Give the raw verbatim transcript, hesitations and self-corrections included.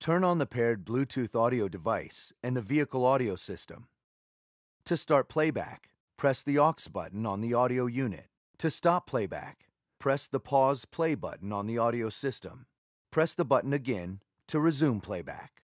Turn on the paired Bluetooth audio device and the vehicle audio system. To start playback, press the aux button on the audio unit. To stop playback, press the pause play button on the audio system. Press the button again to resume playback.